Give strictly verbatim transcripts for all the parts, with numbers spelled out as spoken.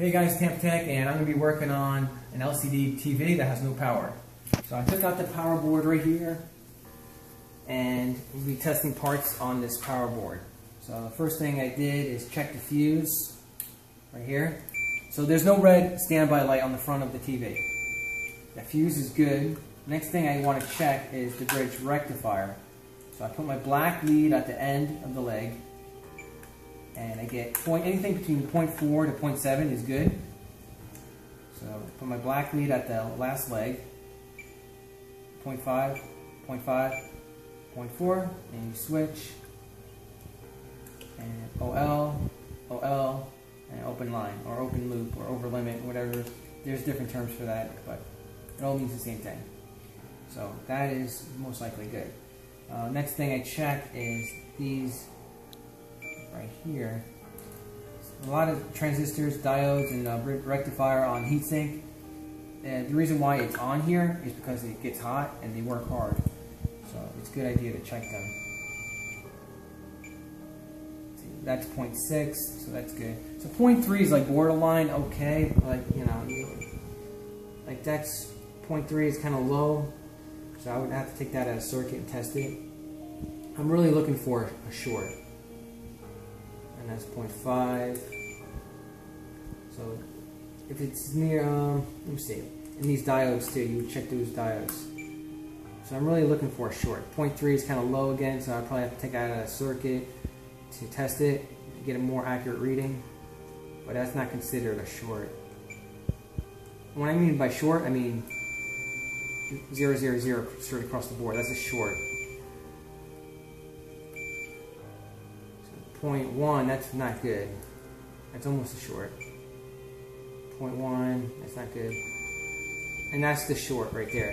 Hey guys, Tampa Tech, and I'm going to be working on an L C D T V that has no power. So I took out the power board right here, and we'll be testing parts on this power board. So the first thing I did is check the fuse right here. So there's no red standby light on the front of the T V. The fuse is good. Next thing I want to check is the bridge rectifier. So I put my black lead at the end of the leg, and I get point, anything between point four to point seven is good. So I put my black lead at the last leg, point five, point five, point four, and you switch, and O L, O L, and open line, or open loop, or over limit, whatever. There's different terms for that, but it all means the same thing. So that is most likely good. Uh, next thing I check is these right here. A lot of transistors, diodes, and uh, rectifier on heatsink. And the reason why it's on here is because it gets hot and they work hard. So it's a good idea to check them. See, that's point six, so that's good. So point three is like borderline okay, but you know, like that's point three is kind of low. So I would have to take that out of circuit and test it. I'm really looking for a short. And that's point five. So if it's near, um, let me see. And these diodes too, you would check those diodes. So I'm really looking for a short. point three is kind of low again, so I probably have to take that out of circuit to test it, to get a more accurate reading. But that's not considered a short. When I mean by short, I mean zero, zero, zero straight across the board. That's a short. So point one, that's not good. That's almost a short. Point one, that's not good. And that's the short right there,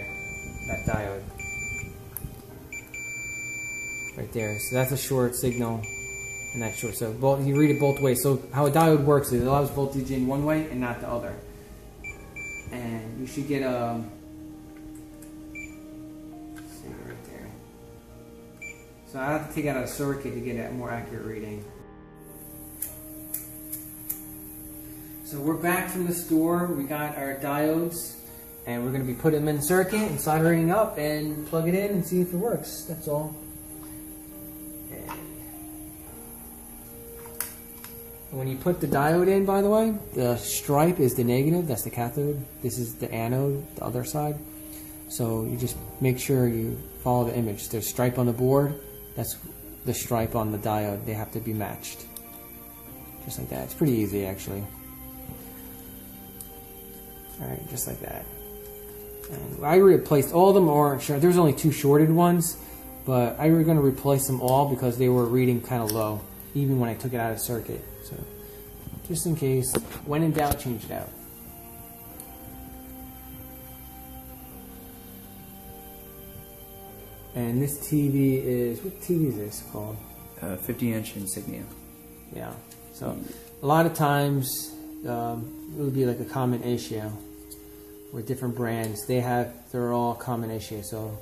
that diode. Right there, so that's a short signal, and that's short. So both, you read it both ways. So how a diode works is it allows voltage in one way and not the other. And you should get a So I have to take out a circuit to get a more accurate reading. So we're back from the store. We got our diodes, and we're going to be putting them in the circuit and soldering up and plug it in and see if it works. That's all. And when you put the diode in, by the way, the stripe is the negative. That's the cathode. This is the anode, the other side. So you just make sure you follow the image. There's a stripe on the board. That's the stripe on the diode. They have to be matched. Just like that. It's pretty easy, actually. Alright, just like that. And I replaced all of them, or sure, there's only two shorted ones, but I was going to replace them all because they were reading kind of low, even when I took it out of circuit. So, just in case, when in doubt, change it out. And this T V is, what T V is this called? Uh, fifty inch Insignia. Yeah. So a lot of times um, it would be like a common issue with different brands. They have, they're all common issue. So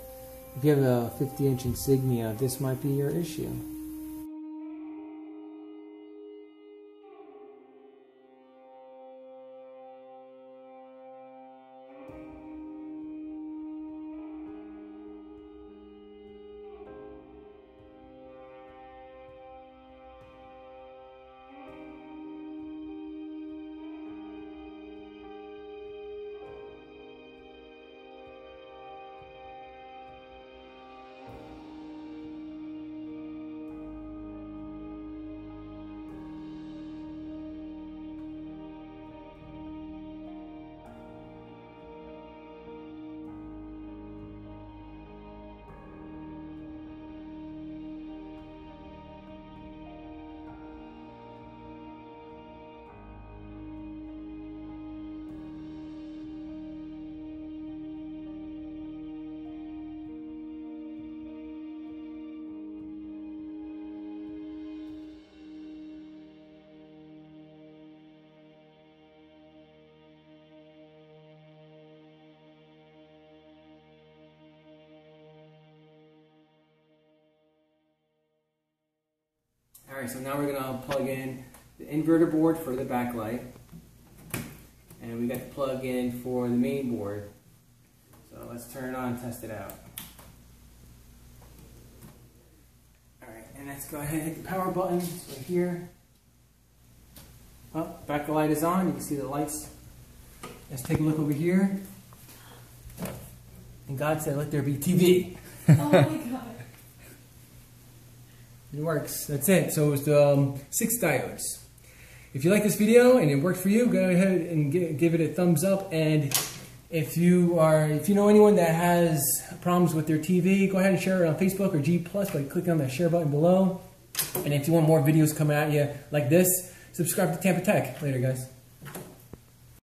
if you have a fifty inch Insignia, this might be your issue. Alright, so now we're going to plug in the inverter board for the backlight. and we got the plug in for the main board. So let's turn it on and test it out. Alright, and let's go ahead and hit the power button. It's right here. Well, back the light is on. You can see the lights. Let's take a look over here. And God said, let there be T V. Oh my God. It works. That's it. So it was the um, six diodes. If you like this video and it worked for you, go ahead and give, give it a thumbs up. And if you are, if you know anyone that has problems with their T V, go ahead and share it on Facebook or G plus by clicking on that share button below. And if you want more videos coming at you like this, subscribe to Tampa Tech. Later, guys.